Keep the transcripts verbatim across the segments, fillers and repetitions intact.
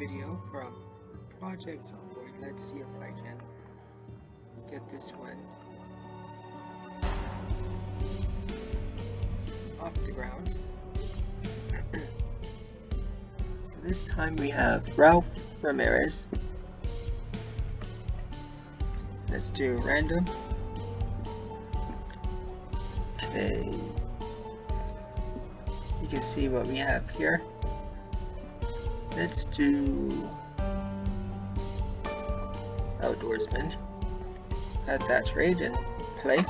video from Project Software. Let's see if I can get this one off the ground. So this time we have Ralph Ramirez. Let's do random. Okay, you can see what we have here. Let's do outdoorsman. Add that trade and play.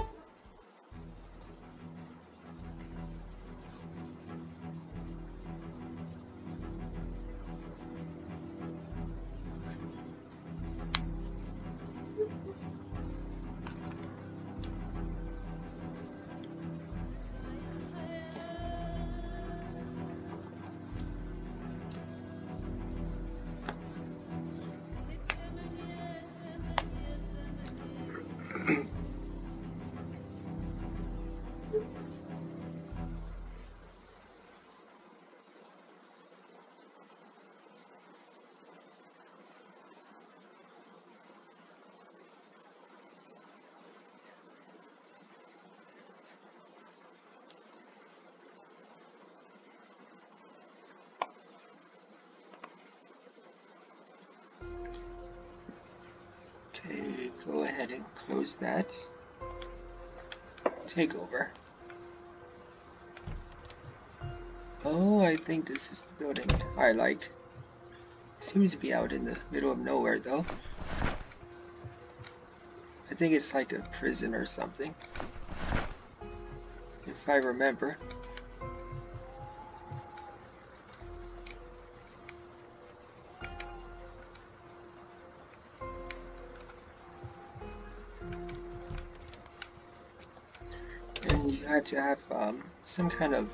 Okay, go ahead and close that. Take over. Oh, I think this is the building I like. Seems to be out in the middle of nowhere though. I think it's like a prison or something, if I remember. You had to have um, some kind of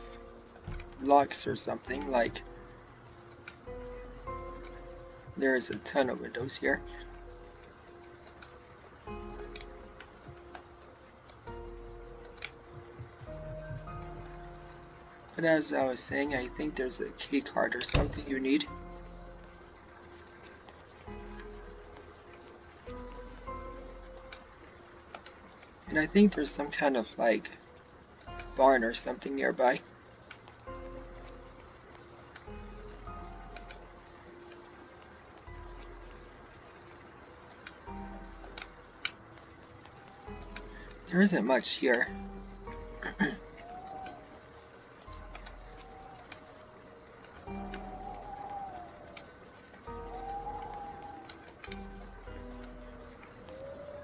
locks or something, like there is a ton of windows here. But as I was saying, I think there's a key card or something you need. And I think there's some kind of like barn or something nearby. There isn't much here.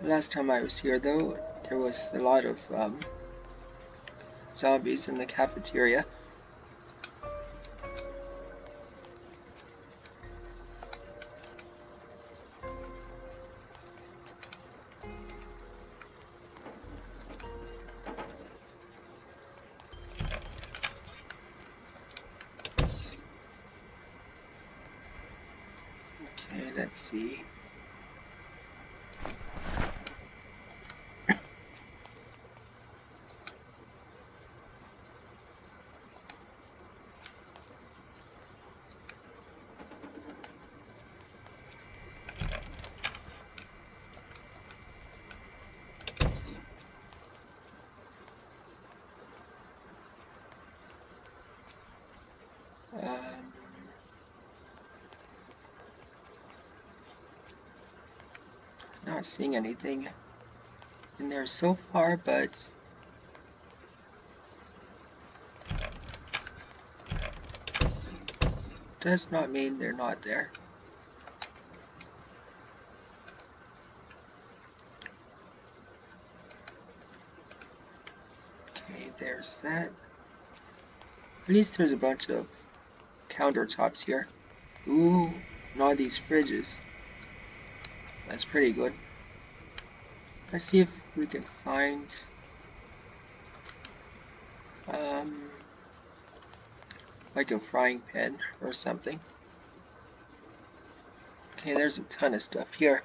Last time I was here though, there was a lot of um, zombies in the cafeteria. Okay, let's see. Not seeing anything in there so far, but does not mean they're not there. Okay, there's that. At least there's a bunch of countertops here. Ooh, and all these fridges. That's pretty good. Let's see if we can find um, like a frying pan or something. Okay, there's a ton of stuff here.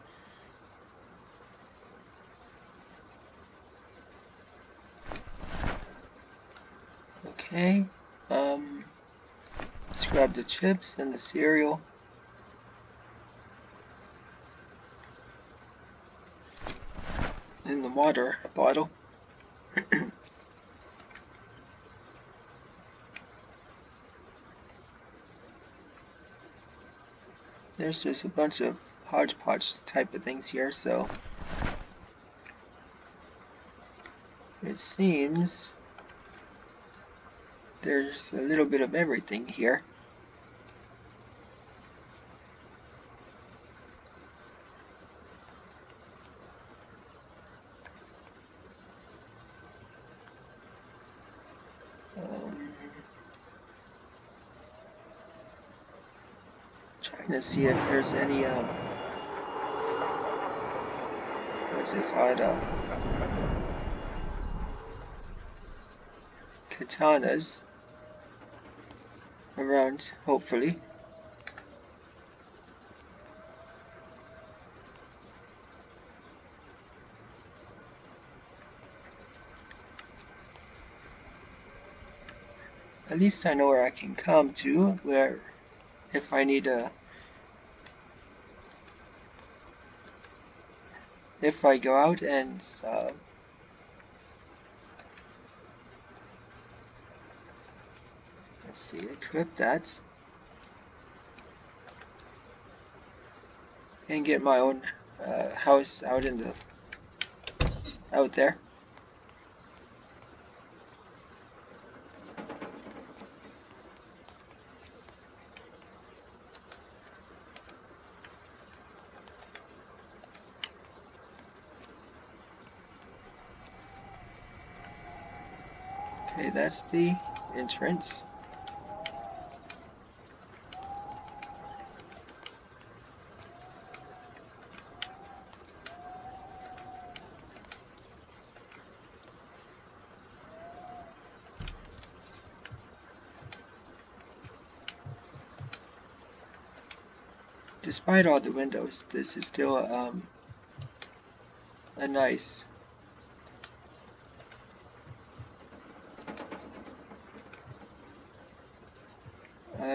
Okay, um, let's grab the chips and the cereal water bottle. There's just a bunch of hodgepodge type of things here, so it seems there's a little bit of everything here. To see if there's any, um, what's it called, uh, katanas around, hopefully. At least I know where I can come to, where, if I need a, if I go out and uh, let's see, equip that and get my own uh, house out in the out there. That's the entrance. Despite all the windows, this is still um, a nice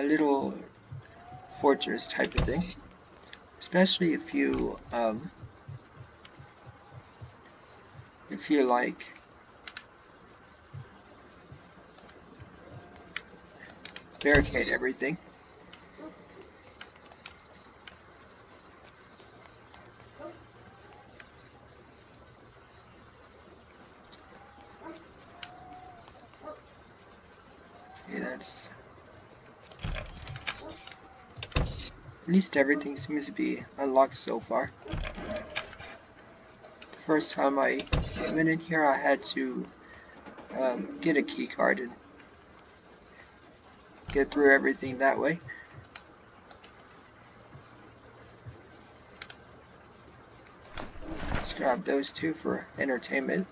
little fortress type of thing, especially if you um, if you like barricade everything. Okay, that's at least everything seems to be unlocked so far. The first time I went in here, I had to um, get a key card and get through everything that way. Let's grab those two for entertainment.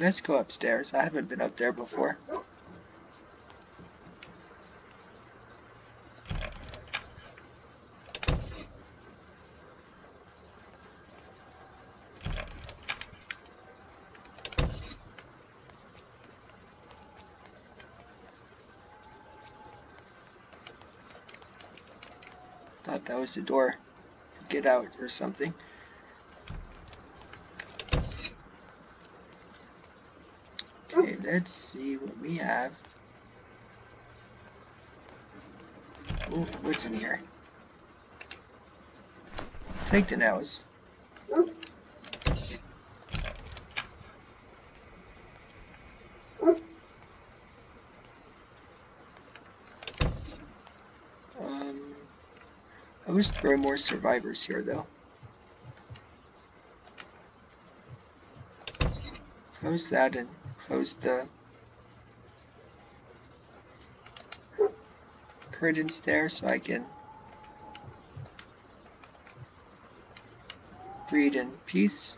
Let's go upstairs. I haven't been up there before. Thought that was the door to get out or something. Let's see what we have. Ooh, what's in here? Take the nose. Um, I wish there were more survivors here, though. Close that and close the curtains there so I can read in peace.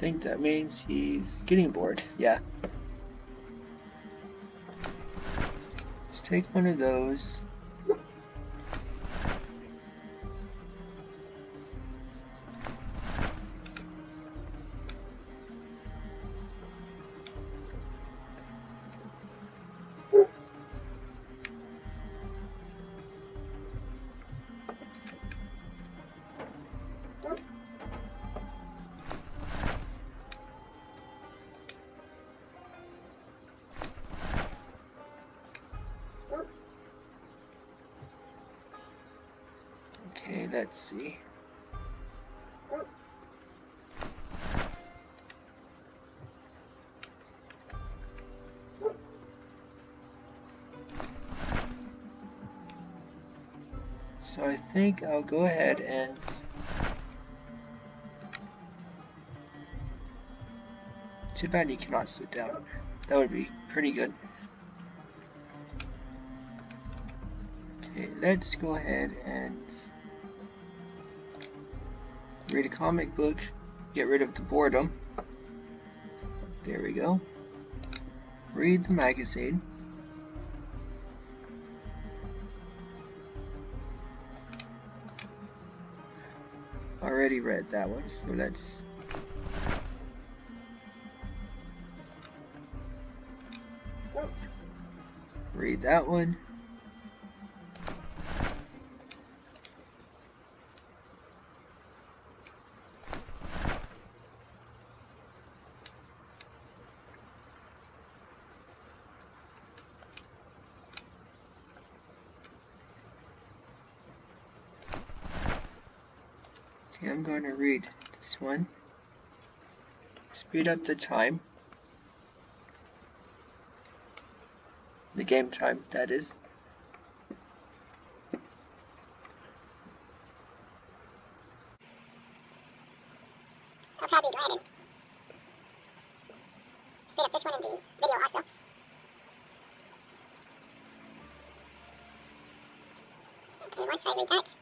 think that means he's getting bored. Yeah. Let's take one of those. Let's see. So I think I'll go ahead and too bad you cannot sit down. That would be pretty good. Okay, let's go ahead and read a comic book, get rid of the boredom. There we go. Read the magazine. Already read that one, so let's read that one. I'm going to read this one. Speed up the time. The game time, that is. I'll probably go ahead and speed up this one in the video also. Okay, once I read that,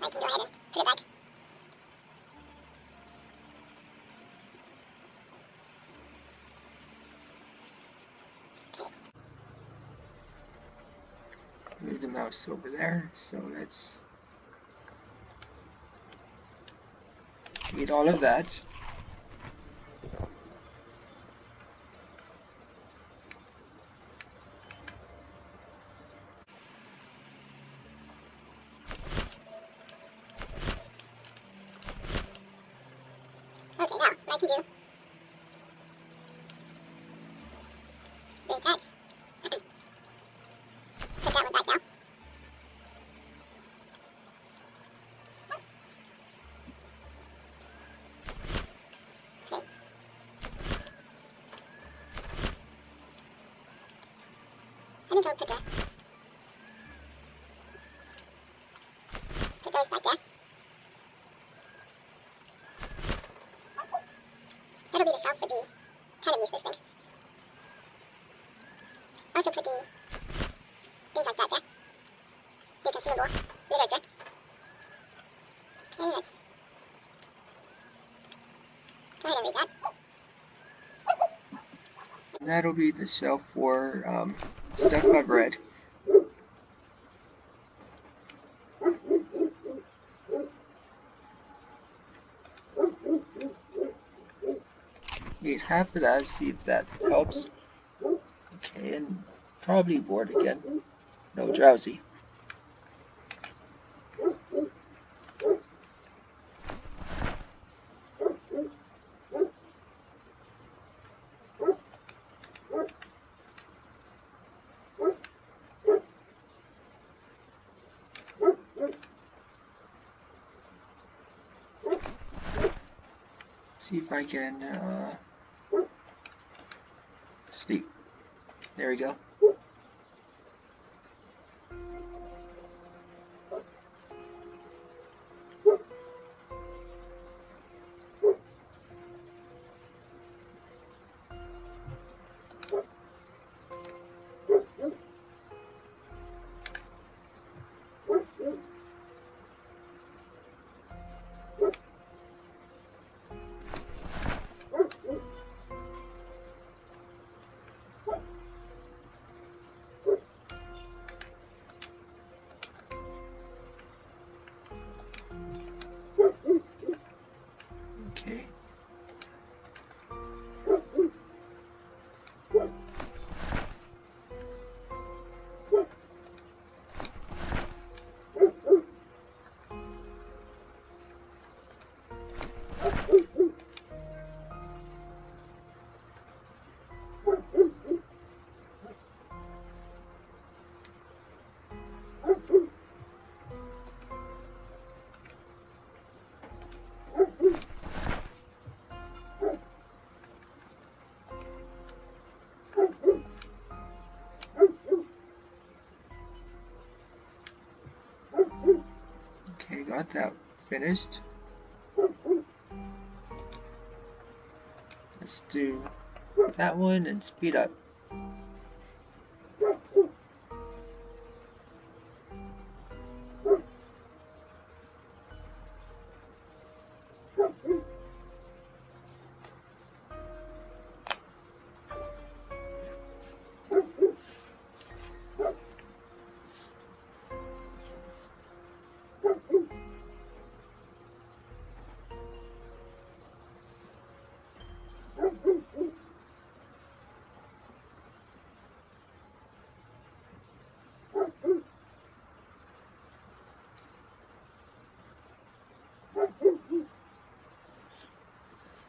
I can go ahead and put it back. Okay. Move the mouse over there, so let's eat all of that. I can do. Read that. Put that one back now. Okay. Let me go put that. Put those back there. That'll be the shelf for the kind of useless things. Also put the things like that there. The consumable literature. Okay, let's go ahead and read that. And that'll be the shelf for um, stuff I've read. Eat half of that, see if that helps. Okay, and probably bored again. No, drowsy. See if I can, uh... sleep. There we go. Got that finished. Let's do that one and speed up.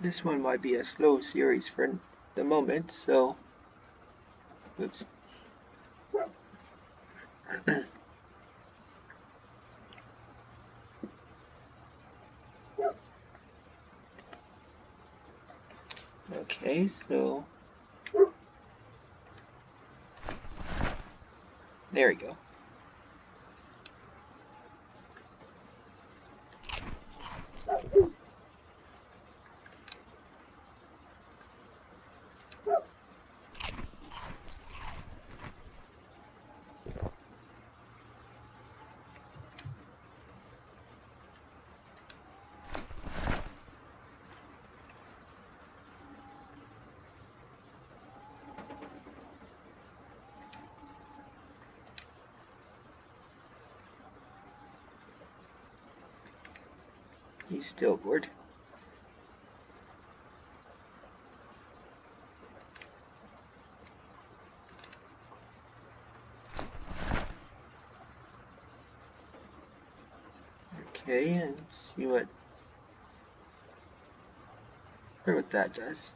This one might be a slow series for the moment, so oops. Okay, so there we go. He's still bored. Okay, and see what, or what that does.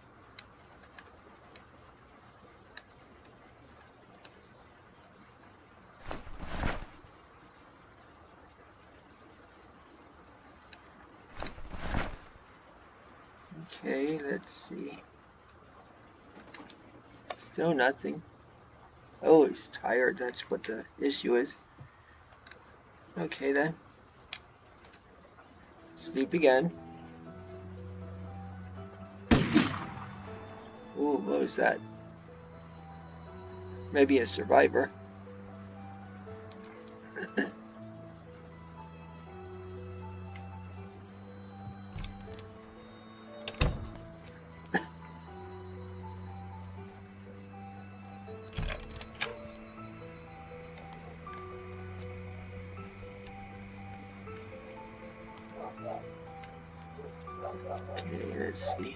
Okay, let's see. Still nothing. Oh, he's tired. That's what the issue is. Okay then. Sleep again. Ooh, what was that? Maybe a survivor. Okay, let's see.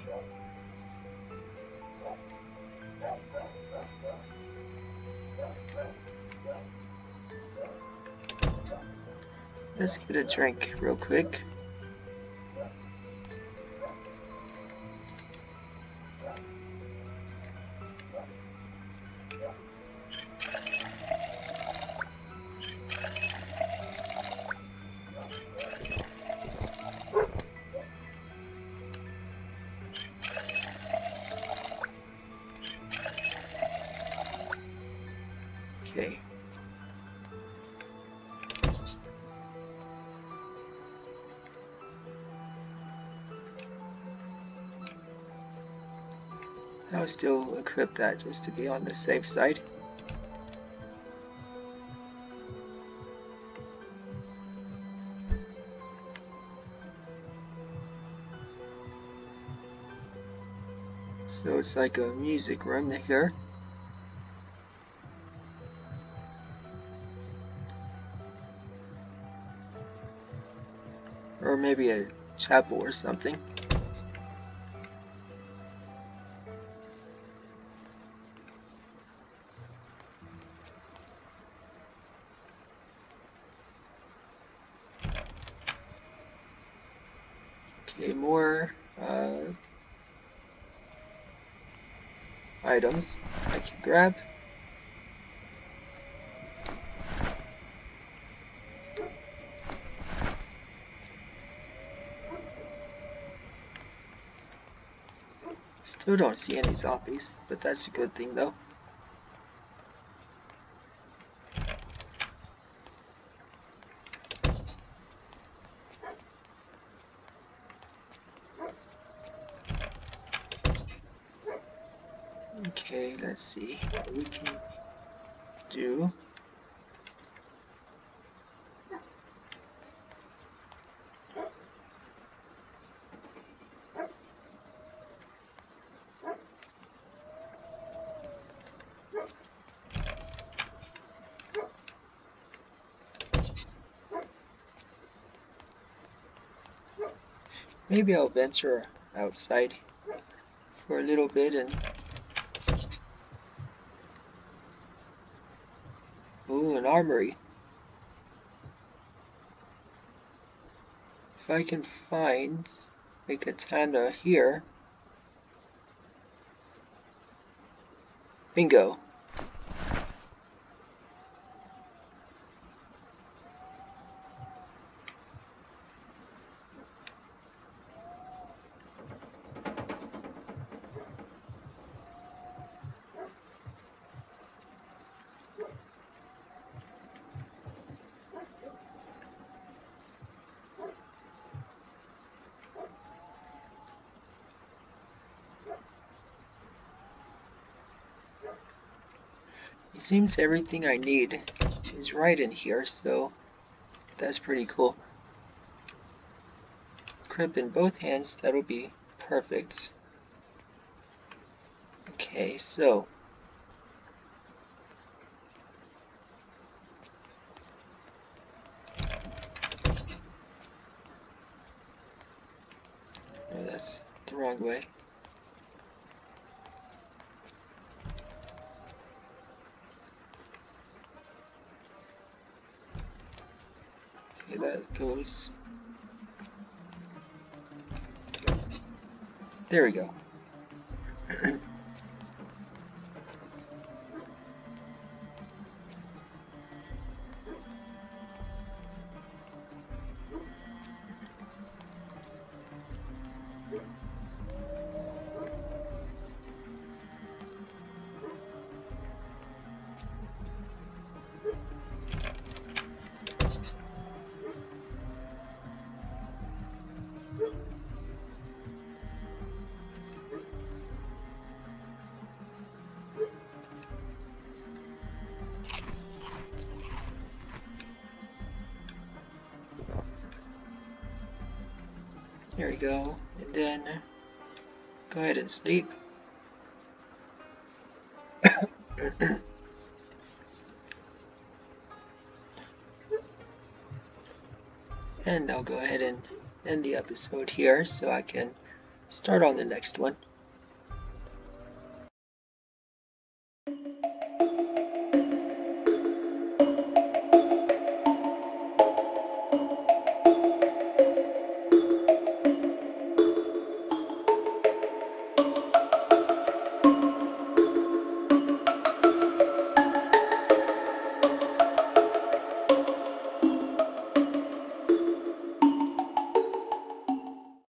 Let's get a drink real quick. Okay. I'll still equip that just to be on the safe side. So it's like a music room here. Or maybe a chapel or something. Okay, slightly more uh, items I can grab. Still don't see any zombies, but that's a good thing though. Okay, let's see what we can do. Maybe I'll venture outside for a little bit and ooh, an armory. If I can find a katana here. Bingo. Seems everything I need is right in here, so that's pretty cool. Grip in both hands, that'll be perfect. Okay, so no, that's the wrong way. That goes. There we go. There we go, and then go ahead and sleep. And I'll go ahead and end the episode here so I can start on the next one.